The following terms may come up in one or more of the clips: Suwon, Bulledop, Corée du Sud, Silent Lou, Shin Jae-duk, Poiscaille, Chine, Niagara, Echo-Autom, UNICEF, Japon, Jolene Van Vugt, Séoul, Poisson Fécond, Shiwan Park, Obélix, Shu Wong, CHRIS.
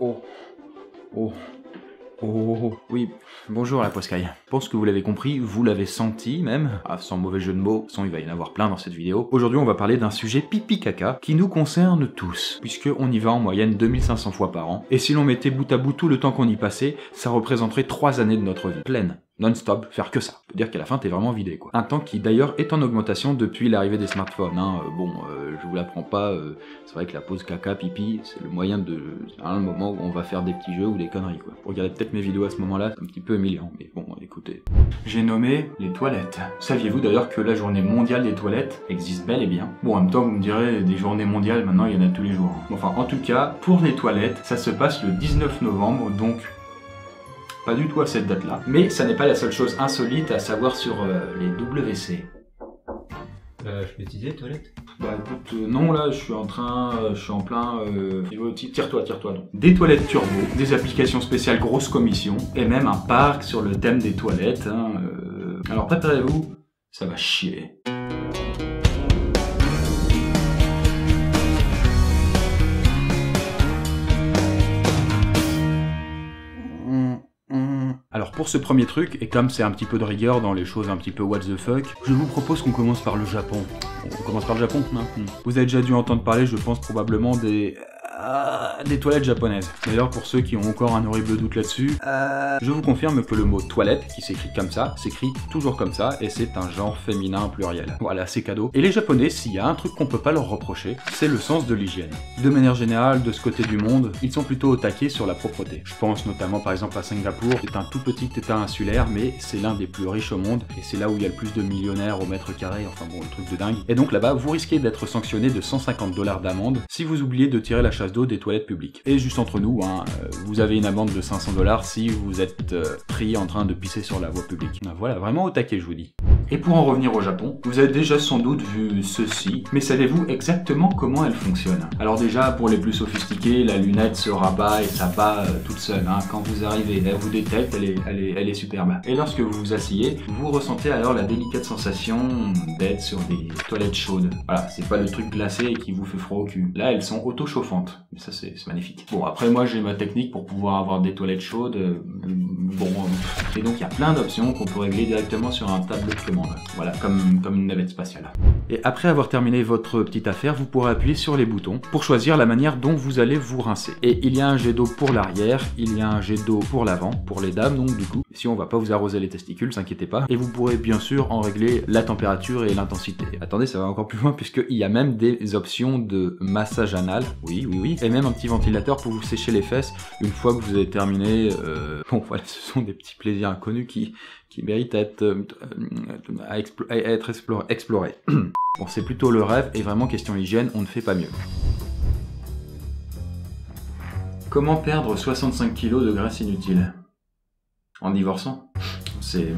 Oh. Oh. Oh, oui, bonjour la Poiscaille. Je pense que vous l'avez compris, vous l'avez senti même. Ah, sans mauvais jeu de mots, sans il va y en avoir plein dans cette vidéo. Aujourd'hui, on va parler d'un sujet pipi-caca qui nous concerne tous, puisqu'on y va en moyenne 2500 fois par an. Et si l'on mettait bout à bout tout le temps qu'on y passait, ça représenterait 3 années de notre vie, pleine. Non-stop, faire que ça. On peut dire qu'à la fin, t'es vraiment vidé, quoi. Un temps qui, d'ailleurs, est en augmentation depuis l'arrivée des smartphones, hein. Je vous l'apprends pas, c'est vrai que la pause caca, pipi, c'est le moyen de... à un moment où on va faire des petits jeux ou des conneries, quoi. Pour regarder peut-être mes vidéos à ce moment-là, c'est un petit peu humiliant, mais bon, écoutez. J'ai nommé les toilettes. Saviez-vous, d'ailleurs, que la journée mondiale des toilettes existe bel et bien? Bon, en même temps, vous me direz, des journées mondiales, maintenant, il y en a tous les jours. Hein. Bon, enfin, en tout cas, pour les toilettes, ça se passe le 19 novembre, donc... pas du tout à cette date-là. Mais ça n'est pas la seule chose insolite à savoir sur les WC. Je peux utiliser les toilettes? Bah écoute, non là, je suis en plein... Tire-toi donc. Des toilettes turbo, des applications spéciales grosses commissions, et même un parc sur le thème des toilettes. Hein, Alors préparez-vous, ça va chier. Alors pour ce premier truc, et comme c'est un petit peu de rigueur dans les choses un petit peu what the fuck, je vous propose qu'on commence par le Japon. On commence par le Japon maintenant. Vous avez déjà dû entendre parler, je pense probablement, des toilettes japonaises. D'ailleurs, pour ceux qui ont encore un horrible doute là-dessus, je vous confirme que le mot toilette, qui s'écrit comme ça, s'écrit toujours comme ça, et c'est un genre féminin pluriel. Voilà, c'est cadeau. Et les Japonais, s'il y a un truc qu'on peut pas leur reprocher, c'est le sens de l'hygiène. De manière générale, de ce côté du monde, ils sont plutôt au taquet sur la propreté. Je pense notamment par exemple à Singapour, qui est un tout petit état insulaire, mais c'est l'un des plus riches au monde, et c'est là où il y a le plus de millionnaires au mètre carré, enfin bon, le truc de dingue. Et donc là-bas, vous risquez d'être sanctionné de 150 $ d'amende si vous oubliez de tirer la chasse d'eau des toilettes publiques. Et juste entre nous, hein, vous avez une amende de 500 $ si vous êtes pris en train de pisser sur la voie publique. Ben voilà, vraiment au taquet, je vous dis. Et pour en revenir au Japon, vous avez déjà sans doute vu ceci, mais savez-vous exactement comment elle fonctionne? Alors déjà, pour les plus sophistiqués, la lunette se rabat et s'abat toute seule. Hein. Quand vous arrivez, elle vous détecte, elle est superbe. Et lorsque vous vous asseyez, vous ressentez alors la délicate sensation d'être sur des toilettes chaudes. Voilà, c'est pas le truc glacé qui vous fait froid au cul. Là, elles sont auto-chauffantes. Mais ça, c'est magnifique. Bon, après, moi, j'ai ma technique pour pouvoir avoir des toilettes chaudes. Et donc, il y a plein d'options qu'on peut régler directement sur un tableau de commande. Voilà, comme une navette spatiale. Et après avoir terminé votre petite affaire, vous pourrez appuyer sur les boutons pour choisir la manière dont vous allez vous rincer. Et il y a un jet d'eau pour l'arrière, il y a un jet d'eau pour l'avant, pour les dames, donc du coup. Si on va pas vous arroser les testicules, s'inquiétez pas. Et vous pourrez, bien sûr, en régler la température et l'intensité. Attendez, ça va encore plus loin, puisqu'il y a même des options de massage anal. Oui, oui, oui. Et même un petit ventilateur pour vous sécher les fesses une fois que vous avez terminé. Bon voilà, ce sont des petits plaisirs inconnus qui méritent à être explorés. Bon, c'est plutôt le rêve et vraiment question hygiène, on ne fait pas mieux. Comment perdre 65 kg de graisse inutile? En divorçant. C'est...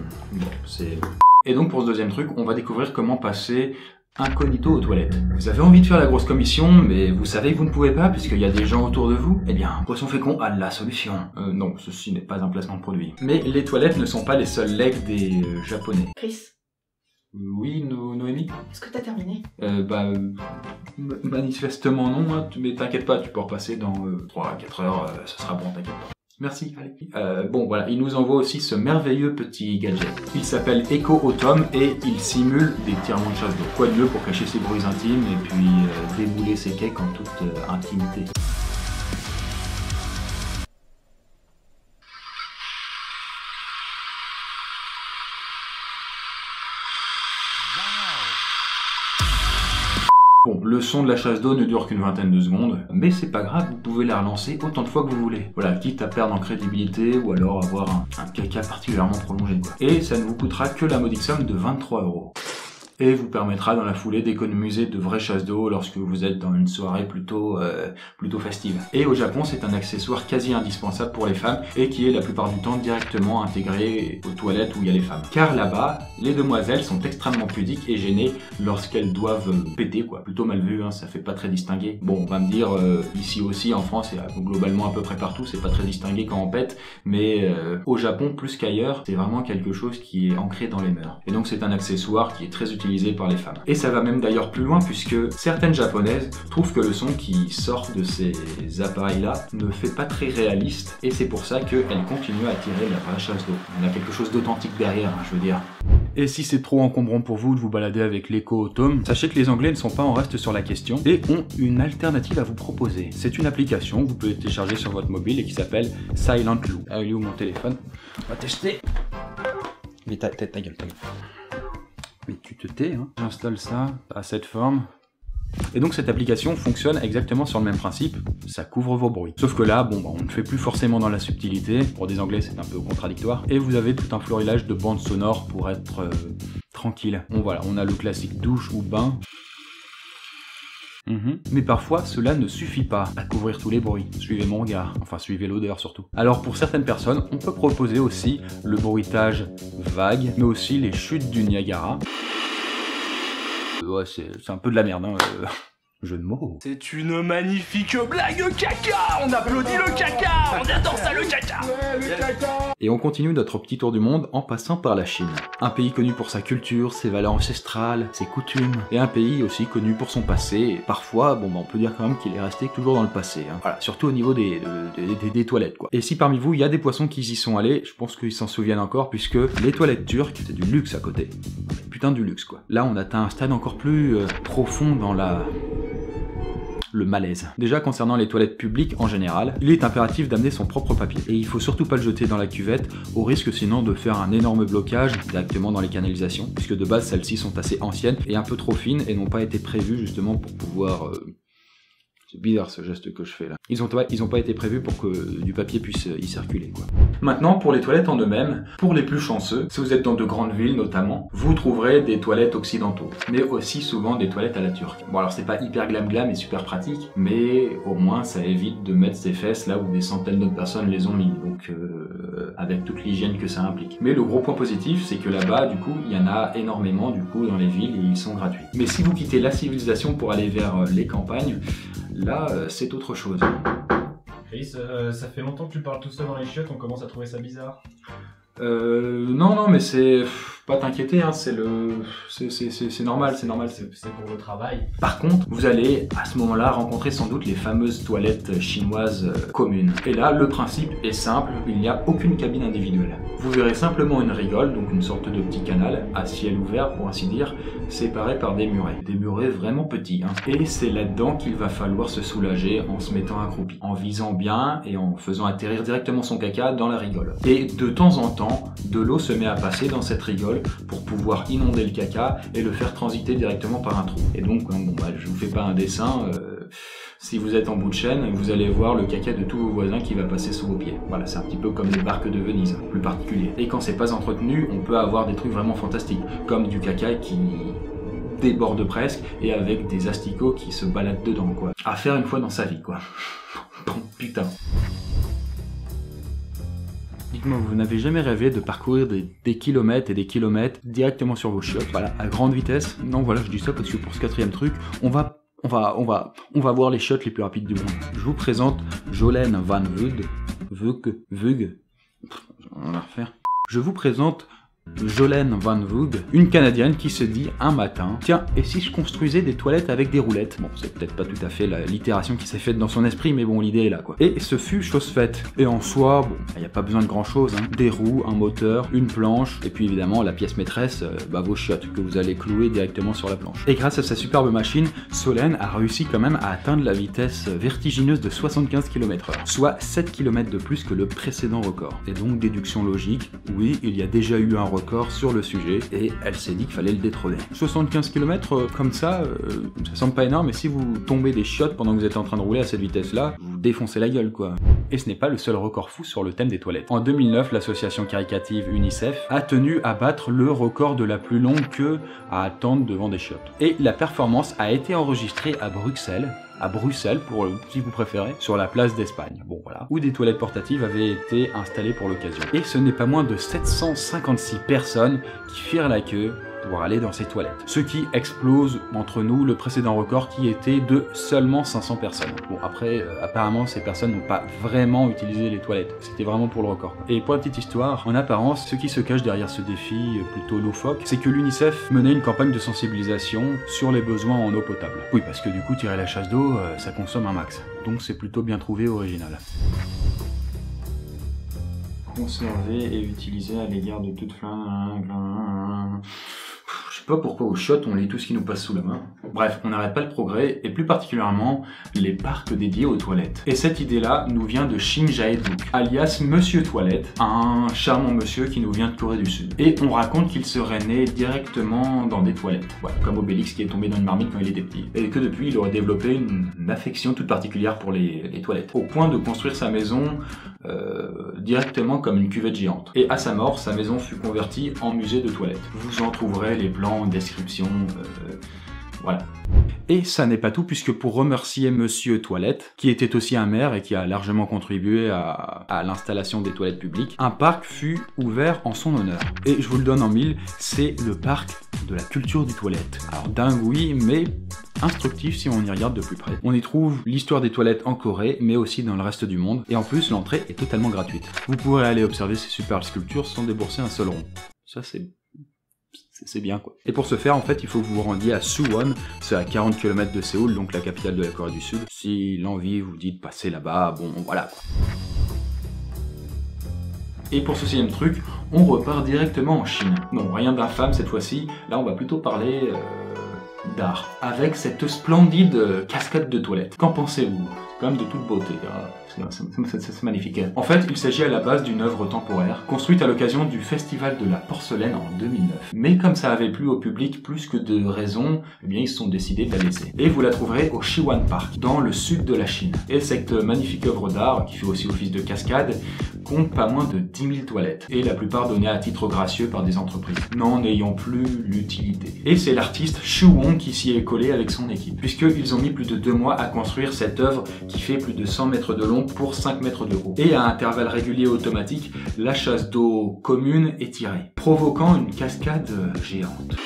Et donc pour ce deuxième truc, on va découvrir comment passer... incognito aux toilettes. Vous avez envie de faire la grosse commission, mais vous savez que vous ne pouvez pas puisqu'il y a des gens autour de vous? Eh bien, Poisson Fécond a la solution. Non, ceci n'est pas un placement de produit. Mais les toilettes ne sont pas les seuls legs des Japonais. Chris? Oui, Noémie? Est-ce que t'as terminé? Manifestement non, hein, mais t'inquiète pas, tu peux repasser dans 3 à 4 heures, ça sera bon, t'inquiète pas. Merci, allez. Bon, voilà, il nous envoie aussi ce merveilleux petit gadget. Il s'appelle Echo-Autom et il simule des tirements de chasse d'eau. Quoi de mieux pour cacher ses bruits intimes et puis débouler ses cakes en toute intimité. Bon, le son de la chasse d'eau ne dure qu'une vingtaine de secondes, mais c'est pas grave, vous pouvez la relancer autant de fois que vous voulez. Voilà, quitte à perdre en crédibilité ou alors avoir un caca particulièrement prolongé, quoi. Et ça ne vous coûtera que la modique somme de 23 €. Et vous permettra dans la foulée d'économiser de vraies chasses d'eau lorsque vous êtes dans une soirée plutôt festive. Et au Japon, c'est un accessoire quasi indispensable pour les femmes et qui est la plupart du temps directement intégré aux toilettes où il y a les femmes. Car là-bas, les demoiselles sont extrêmement pudiques et gênées lorsqu'elles doivent péter, quoi. Plutôt mal vu, hein, ça fait pas très distingué. Bon, on va me dire, ici aussi en France et globalement à peu près partout, c'est pas très distingué quand on pète, mais au Japon, plus qu'ailleurs, c'est vraiment quelque chose qui est ancré dans les mœurs. Et donc c'est un accessoire qui est très utilisé utilisé par les femmes. Et ça va même d'ailleurs plus loin puisque certaines japonaises trouvent que le son qui sort de ces appareils-là ne fait pas très réaliste et c'est pour ça qu'elles continuent à tirer de la vraie chasse d'eau. On a quelque chose d'authentique derrière, hein, je veux dire. Et si c'est trop encombrant pour vous de vous balader avec l'Echo-Autom, sachez que les Anglais ne sont pas en reste sur la question et ont une alternative à vous proposer. C'est une application que vous pouvez télécharger sur votre mobile et qui s'appelle Silent Lou. Ah, il est où mon téléphone? On va tester. Mais ta gueule. Mais tu te tais, hein. J'installe ça à cette forme. Et donc cette application fonctionne exactement sur le même principe, ça couvre vos bruits. Sauf que là, bon, bah, on ne fait plus forcément dans la subtilité, pour des Anglais c'est un peu contradictoire, et vous avez tout un florilège de bandes sonores pour être tranquille. Bon voilà, on a le classique douche ou bain. Mais parfois, cela ne suffit pas à couvrir tous les bruits. Suivez mon regard, enfin suivez l'odeur surtout. Alors pour certaines personnes, on peut proposer aussi le bruitage vague, mais aussi les chutes du Niagara. Ouais, c'est un peu de la merde, hein, jeu de mots. C'est une magnifique blague caca. On applaudit le caca. On adore ça, le caca. Ouais, le caca. Et on continue notre petit tour du monde en passant par la Chine. Un pays connu pour sa culture, ses valeurs ancestrales, ses coutumes. Et un pays aussi connu pour son passé. Et parfois, bon, bah, on peut dire quand même qu'il est resté toujours dans le passé. Hein. Voilà, surtout au niveau des toilettes, quoi. Et si parmi vous, il y a des poissons qui y sont allés, je pense qu'ils s'en souviennent encore, puisque les toilettes turques, c'est du luxe à côté. Putain du luxe, quoi. Là, on atteint un stade encore plus profond dans le malaise. Déjà, concernant les toilettes publiques en général, il est impératif d'amener son propre papier. Et il faut surtout pas le jeter dans la cuvette, au risque sinon de faire un énorme blocage directement dans les canalisations, puisque de base, celles-ci sont assez anciennes et un peu trop fines et n'ont pas été prévues justement pour pouvoir... C'est bizarre ce geste que je fais là. Ils ont pas été prévus pour que du papier puisse y circuler, quoi. Maintenant, pour les toilettes en eux-mêmes, pour les plus chanceux, si vous êtes dans de grandes villes notamment, vous trouverez des toilettes occidentaux, mais aussi souvent des toilettes à la turque. Bon alors c'est pas hyper glam et super pratique, mais au moins ça évite de mettre ses fesses là où des centaines d'autres personnes les ont mis, donc avec toute l'hygiène que ça implique. Mais le gros point positif, c'est que là-bas, du coup, il y en a énormément, du coup, dans les villes, et ils sont gratuits. Mais si vous quittez la civilisation pour aller vers les campagnes, là, c'est autre chose. Chris, ça fait longtemps que tu parles tout seul dans les chiottes, on commence à trouver ça bizarre. Non, mais c'est... Pas t'inquiéter, hein, c'est normal. C'est pour le travail. Par contre, vous allez, à ce moment-là, rencontrer sans doute les fameuses toilettes chinoises communes. Et là, le principe est simple, il n'y a aucune cabine individuelle. Vous verrez simplement une rigole, donc une sorte de petit canal, à ciel ouvert, pour ainsi dire, séparé par des murets. Des murets vraiment petits, hein. Et c'est là-dedans qu'il va falloir se soulager en se mettant accroupi, en visant bien et en faisant atterrir directement son caca dans la rigole. Et de temps en temps, de l'eau se met à passer dans cette rigole pour pouvoir inonder le caca et le faire transiter directement par un trou. Et donc, bon, bah, je vous fais pas un dessin, si vous êtes en bout de chaîne, vous allez voir le caca de tous vos voisins qui va passer sous vos pieds. Voilà, c'est un petit peu comme les barques de Venise, plus particulier. Et quand c'est pas entretenu, on peut avoir des trucs vraiment fantastiques, comme du caca qui... déborde presque, et avec des asticots qui se baladent dedans, quoi. À faire une fois dans sa vie, quoi. Bon, putain. Dites-moi, vous n'avez jamais rêvé de parcourir des kilomètres et des kilomètres directement sur vos chiottes, voilà, à grande vitesse? Non, voilà, je dis ça parce que pour ce quatrième truc, on va voir les chiottes les plus rapides du monde. Je vous présente Jolene Van Vugt. Je vous présente Jolene Van Vugt, une Canadienne qui se dit un matin « Tiens, et si je construisais des toilettes avec des roulettes ?» Bon, c'est peut-être pas tout à fait l'itération qui s'est faite dans son esprit, mais bon, l'idée est là, quoi. Et ce fut chose faite. Et en soi, bon, il n'y a pas besoin de grand-chose, hein. Des roues, un moteur, une planche, et puis évidemment, la pièce maîtresse, bah, vos chiottes, que vous allez clouer directement sur la planche. Et grâce à sa superbe machine, Jolene a réussi quand même à atteindre la vitesse vertigineuse de 75 km/h, soit 7 km de plus que le précédent record. Et donc, déduction logique, oui, il y a déjà eu un record sur le sujet et elle s'est dit qu'il fallait le détrôner. 75 km comme ça, ça semble pas énorme, mais si vous tombez des chiottes pendant que vous êtes en train de rouler à cette vitesse-là, vous défoncez la gueule, quoi. Et ce n'est pas le seul record fou sur le thème des toilettes. En 2009, l'association caritative UNICEF a tenu à battre le record de la plus longue queue à attendre devant des chiottes. Et la performance a été enregistrée à Bruxelles, pour si vous préférez, sur la place d'Espagne, bon voilà, où des toilettes portatives avaient été installées pour l'occasion. Et ce n'est pas moins de 756 personnes qui firent la queue pour aller dans ses toilettes. Ce qui explose entre nous le précédent record qui était de seulement 500 personnes. Bon, après, apparemment, ces personnes n'ont pas vraiment utilisé les toilettes. C'était vraiment pour le record. Et pour la petite histoire, en apparence, ce qui se cache derrière ce défi plutôt loufoque, c'est que l'UNICEF menait une campagne de sensibilisation sur les besoins en eau potable. Oui, parce que du coup, tirer la chasse d'eau, ça consomme un max. Donc c'est plutôt bien trouvé, original. Conserver et utiliser à l'égard de toute flingue. Je sais pas pourquoi au shot on lit tout ce qui nous passe sous la main. Bref, on n'arrête pas le progrès, et plus particulièrement les parcs dédiés aux toilettes. Et cette idée-là nous vient de Shin Jae-duk, alias Monsieur Toilette, un charmant monsieur qui nous vient de Corée du Sud. Et on raconte qu'il serait né directement dans des toilettes. Ouais, comme Obélix qui est tombé dans une marmite quand il était petit. Et que depuis, il aurait développé une affection toute particulière pour les toilettes. Au point de construire sa maison directement comme une cuvette géante. Et à sa mort, sa maison fut convertie en musée de toilettes. Vous en trouverez les plans, descriptions, voilà. Et ça n'est pas tout, puisque pour remercier Monsieur Toilette, qui était aussi un maire et qui a largement contribué à l'installation des toilettes publiques, un parc fut ouvert en son honneur. Et je vous le donne en mille, c'est le parc de la culture des toilettes. Alors dingue oui, mais instructif si on y regarde de plus près. On y trouve l'histoire des toilettes en Corée, mais aussi dans le reste du monde, et en plus l'entrée est totalement gratuite. Vous pourrez aller observer ces superbes sculptures sans débourser un seul rond. Ça c'est bien quoi. Et pour ce faire, en fait, il faut que vous vous rendiez à Suwon, c'est à 40 km de Séoul, donc la capitale de la Corée du Sud. Si l'envie vous dit de passer là-bas, bon voilà quoi. Et pour ce sixième truc, on repart directement en Chine. Non, rien d'infâme cette fois-ci, là on va plutôt parler d'art, avec cette splendide cascade de toilettes. Qu'en pensez-vous? Quand même de toute beauté, c'est magnifique. En fait, il s'agit à la base d'une œuvre temporaire, construite à l'occasion du Festival de la Porcelaine en 2009. Mais comme ça avait plu au public plus que de raison, eh bien ils se sont décidés de la laisser. Et vous la trouverez au Shiwan Park, dans le sud de la Chine. Et cette magnifique œuvre d'art, qui fait aussi office de cascade, compte pas moins de 10 000 toilettes, et la plupart données à titre gracieux par des entreprises, n'en ayant plus l'utilité. Et c'est l'artiste Shu Wong qui s'y est collé avec son équipe, puisqu'ils ont mis plus de 2 mois à construire cette œuvre qui fait plus de 100 mètres de long pour 5 mètres de haut. Et à intervalles réguliers automatiques, la chasse d'eau commune est tirée, provoquant une cascade géante.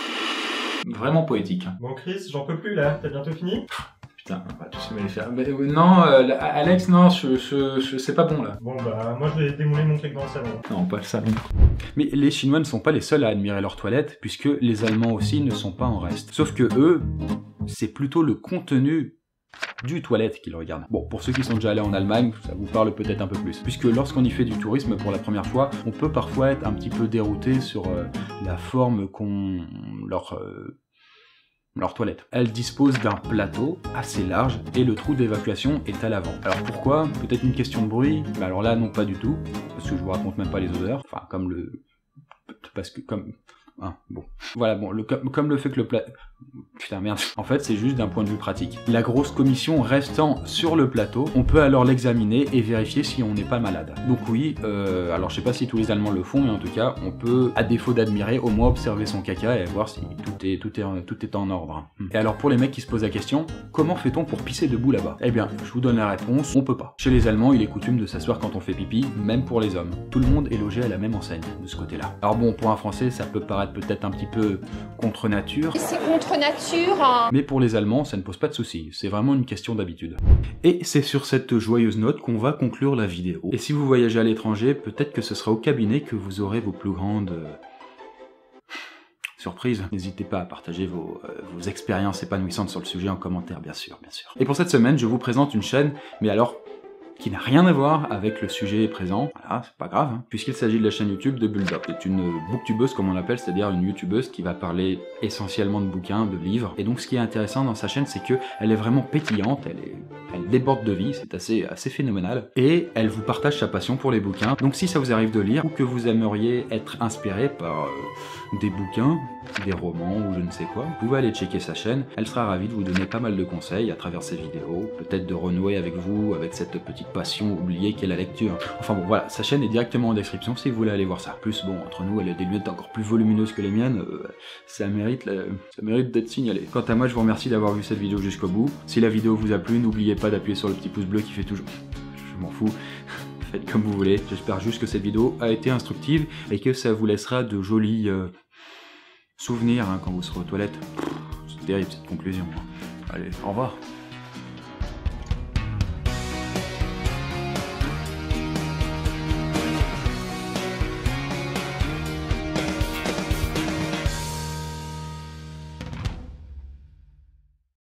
Vraiment poétique. Bon Chris, j'en peux plus là, t'as bientôt fini ? Putain, on va tous me les faire. Mais, non, Alex, non, c'est pas bon là. Bon bah, moi je vais démouler mon truc dans le salon. Non, pas le salon. Mais les Chinois ne sont pas les seuls à admirer leurs toilettes, puisque les Allemands aussi ne sont pas en reste. Sauf que eux, c'est plutôt le contenu du toilette qu'il regarde. Bon, pour ceux qui sont déjà allés en Allemagne, ça vous parle peut-être un peu plus, puisque lorsqu'on y fait du tourisme pour la première fois, on peut parfois être un petit peu dérouté sur la forme qu'ont leur toilette. Elle dispose d'un plateau assez large et le trou d'évacuation est à l'avant. Alors pourquoi? Peut-être une question de bruit? Mais alors là, non pas du tout, parce que je vous raconte même pas les odeurs, enfin comme le... parce que comme... Hein, bon. Voilà, bon, comme le fait que le plateau... Putain, merde. En fait, c'est juste d'un point de vue pratique. La grosse commission restant sur le plateau, on peut alors l'examiner et vérifier si on n'est pas malade. Donc oui, alors je sais pas si tous les Allemands le font, mais en tout cas, on peut, à défaut d'admirer, au moins observer son caca et voir si tout est en ordre. Et alors pour les mecs qui se posent la question, comment fait-on pour pisser debout là-bas? Eh bien, je vous donne la réponse, on peut pas. Chez les Allemands, il est coutume de s'asseoir quand on fait pipi, même pour les hommes. Tout le monde est logé à la même enseigne, de ce côté-là. Alors bon, pour un Français, ça peut paraître peut-être un petit peu contre nature. C'est contre nature, hein. Mais pour les Allemands, ça ne pose pas de soucis, c'est vraiment une question d'habitude. Et c'est sur cette joyeuse note qu'on va conclure la vidéo. Et si vous voyagez à l'étranger, peut-être que ce sera au cabinet que vous aurez vos plus grandes... surprise. N'hésitez pas à partager vos expériences épanouissantes sur le sujet en commentaire, bien sûr, bien sûr. Et pour cette semaine, je vous présente une chaîne, mais alors... qui n'a rien à voir avec le sujet présent, voilà, c'est pas grave, hein, puisqu'il s'agit de la chaîne YouTube de Bulledop. C'est une booktubeuse comme on l'appelle, c'est-à-dire une youtubeuse qui va parler essentiellement de bouquins, de livres, et donc ce qui est intéressant dans sa chaîne, c'est que elle est vraiment pétillante, elle déborde de vie, c'est assez phénoménal, et elle vous partage sa passion pour les bouquins. Donc si ça vous arrive de lire, ou que vous aimeriez être inspiré par des bouquins, des romans, ou je ne sais quoi, vous pouvez aller checker sa chaîne, elle sera ravie de vous donner pas mal de conseils à travers ses vidéos, peut-être de renouer avec vous, avec cette petite passion oubliée qu'est la lecture. Enfin bon, voilà, sa chaîne est directement en description si vous voulez aller voir ça. En plus, bon, entre nous, elle a des lunettes encore plus volumineuses que les miennes, ça mérite d'être signalé. Quant à moi, je vous remercie d'avoir vu cette vidéo jusqu'au bout. Si la vidéo vous a plu, n'oubliez pas d'appuyer sur le petit pouce bleu qui fait toujours... Je m'en fous. Faites comme vous voulez. J'espère juste que cette vidéo a été instructive et que ça vous laissera de jolies... souvenir hein, quand vous serez aux toilettes. C'est terrible cette conclusion. Allez, au revoir.